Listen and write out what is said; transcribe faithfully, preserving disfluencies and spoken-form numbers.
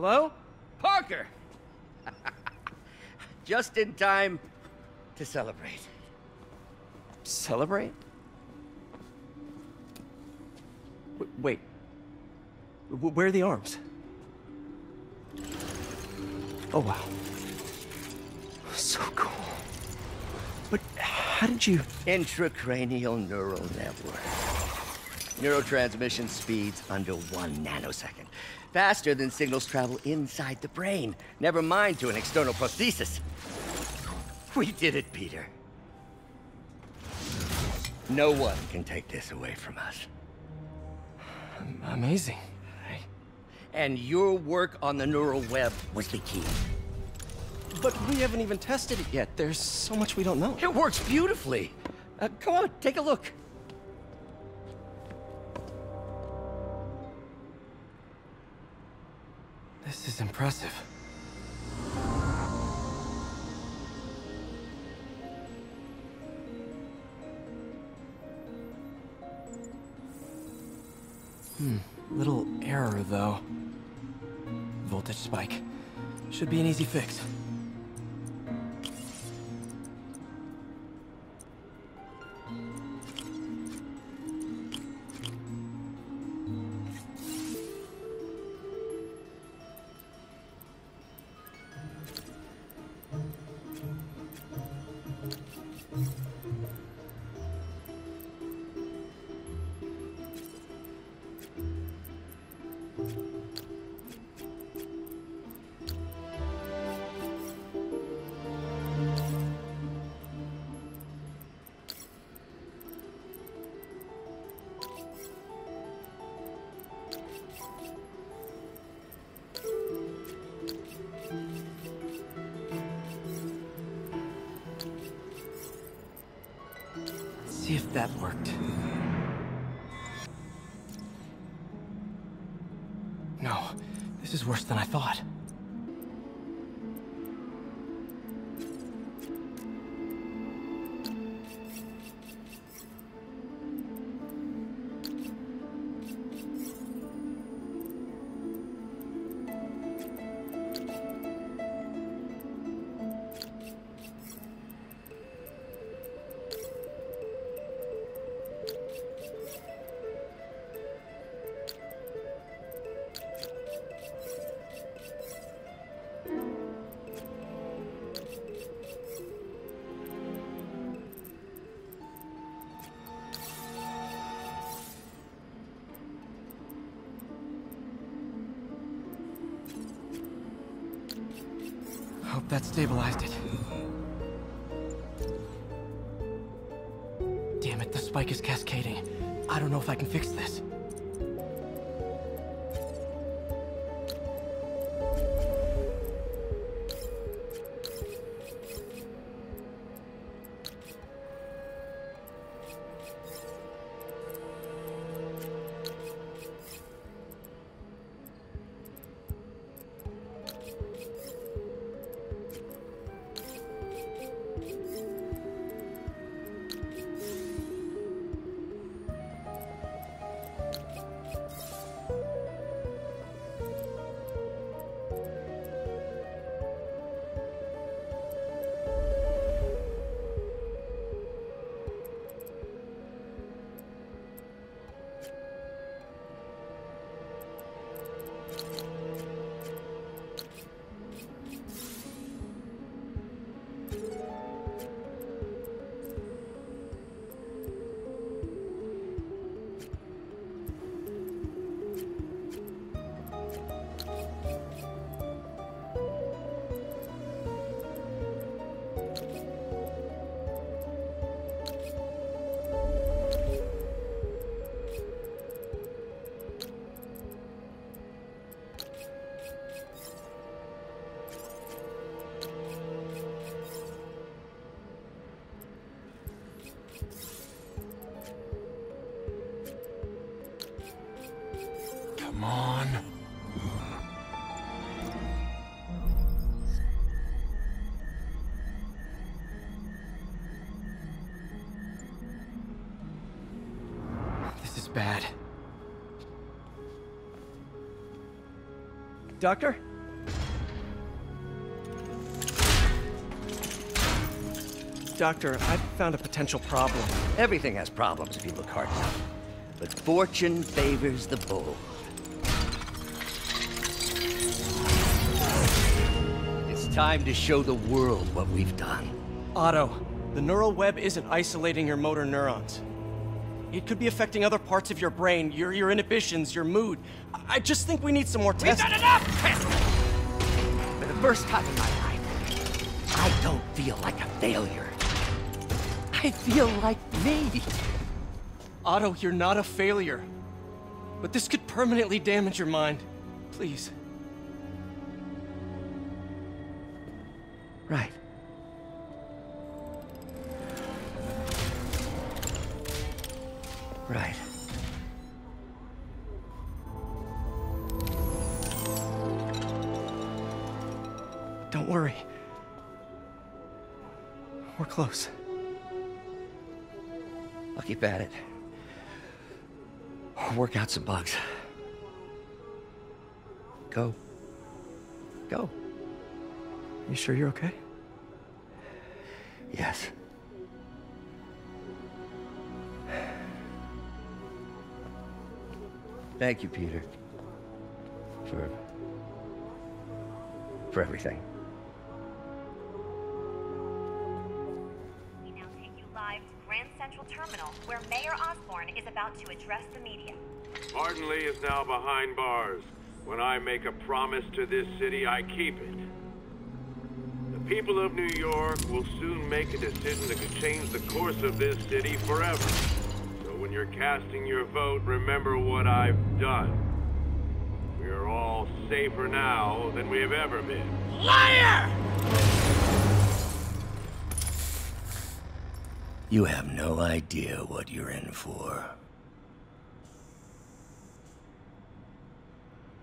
Hello? Parker! Just in time to celebrate. Celebrate? W wait. W where are the arms? Oh, wow. So cool. But how did you... Intracranial neural network. Neurotransmission speeds under one nanosecond. Faster than signals travel inside the brain. Never mind to an external prosthesis. We did it, Peter. No one can take this away from us. Amazing. Right? And your work on the neural web was the key. But we haven't even tested it yet. There's so much we don't know. It works beautifully. Uh, come on, take a look. This is impressive. Hmm, little error though. Voltage spike. Should be an easy fix. See if that worked. No, this is worse than I thought. Hope that stabilized it. Damn it, the spike is cascading. I don't know if I can fix this. Come on. This is bad. Doctor? Doctor, I've found a potential problem. Everything has problems if you look hard enough. But fortune favors the bold. It's time to show the world what we've done. Otto, the neural web isn't isolating your motor neurons. It could be affecting other parts of your brain, your, your inhibitions, your mood. I just think we need some more tests. We've done enough tests! For the first time in my life, I don't feel like a failure. I feel like me. Otto, you're not a failure. But this could permanently damage your mind. Please. Right. Right. Don't worry. We're close. I'll keep at it. I'll work out some bugs. Go. Go. You sure you're okay? Yes. Thank you, Peter, for, for everything. We now take you live to Grand Central Terminal, where Mayor Osborne is about to address the media. Martin Lee is now behind bars. When I make a promise to this city, I keep it. The people of New York will soon make a decision that could change the course of this city forever. When you're casting your vote, remember what I've done. We are all safer now than we have ever been. Liar! You have no idea what you're in for.